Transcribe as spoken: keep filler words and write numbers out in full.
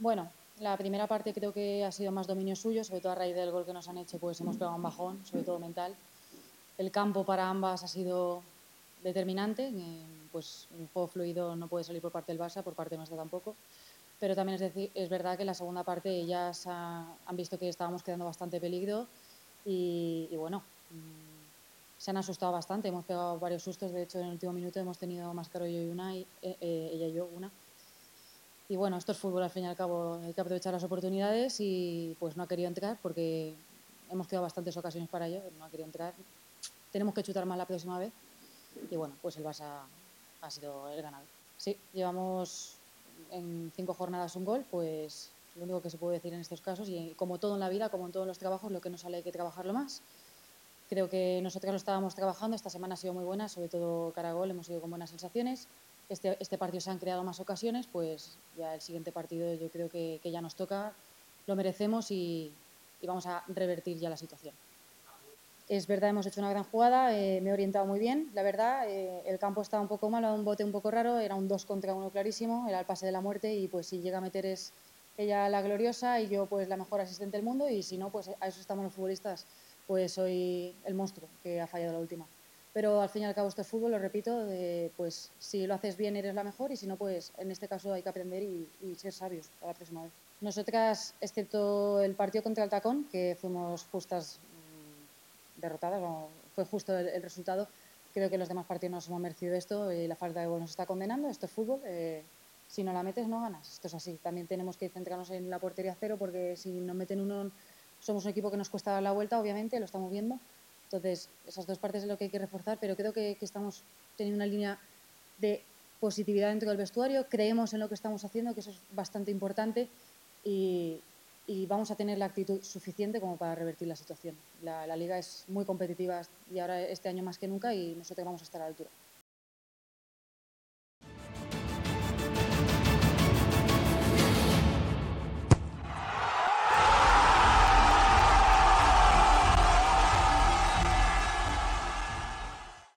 Bueno, la primera parte creo que ha sido más dominio suyo, sobre todo a raíz del gol que nos han hecho, pues hemos pegado un bajón, sobre todo mental. El campo para ambas ha sido determinante, eh, pues un juego fluido no puede salir por parte del Barça, por parte nuestra tampoco. Pero también es, decir, es verdad que en la segunda parte ellas ha, han visto que estábamos quedando bastante peligro y, y bueno, se han asustado bastante. Hemos pegado varios sustos, de hecho en el último minuto hemos tenido más caro yo y una, y, eh, ella y yo una. Y bueno, esto es fútbol, al fin y al cabo hay que aprovechar las oportunidades y pues no ha querido entrar porque hemos quedado bastantes ocasiones para ello, no ha querido entrar. Tenemos que chutar más la próxima vez y bueno, pues el Barça ha sido el ganador. Sí, llevamos en cinco jornadas un gol, pues lo único que se puede decir en estos casos, y como todo en la vida, como en todos los trabajos, lo que nos sale hay que trabajarlo más. Creo que nosotros lo estábamos trabajando, esta semana ha sido muy buena, sobre todo cara a gol, hemos ido con buenas sensaciones. Este, este partido se han creado más ocasiones, pues ya el siguiente partido yo creo que, que ya nos toca, lo merecemos y, y vamos a revertir ya la situación. Es verdad, hemos hecho una gran jugada, eh, me he orientado muy bien, la verdad, eh, el campo estaba un poco malo, un bote un poco raro, era un dos contra uno clarísimo, era el pase de la muerte y pues si llega a meter es ella la gloriosa y yo pues la mejor asistente del mundo y si no, pues a eso estamos los futbolistas, pues soy el monstruo que ha fallado la última. Pero al fin y al cabo esto es fútbol, lo repito, de, pues si lo haces bien eres la mejor y si no, pues en este caso hay que aprender y, y ser sabios para la próxima vez. Nosotras, excepto el partido contra el Tacón, que fuimos justas, derrotadas, bueno, fue justo el, el resultado. Creo que los demás partidos nos hemos merecido esto y la falta de gol nos está condenando. Esto es fútbol, eh, si no la metes no ganas, esto es así. También tenemos que centrarnos en la portería cero porque si nos meten uno, somos un equipo que nos cuesta dar la vuelta, obviamente, lo estamos viendo. Entonces, esas dos partes es lo que hay que reforzar, pero creo que, que estamos teniendo una línea de positividad dentro del vestuario, creemos en lo que estamos haciendo, que eso es bastante importante y... y vamos a tener la actitud suficiente como para revertir la situación. La, la liga es muy competitiva y ahora este año más que nunca y nosotros vamos a estar a la altura.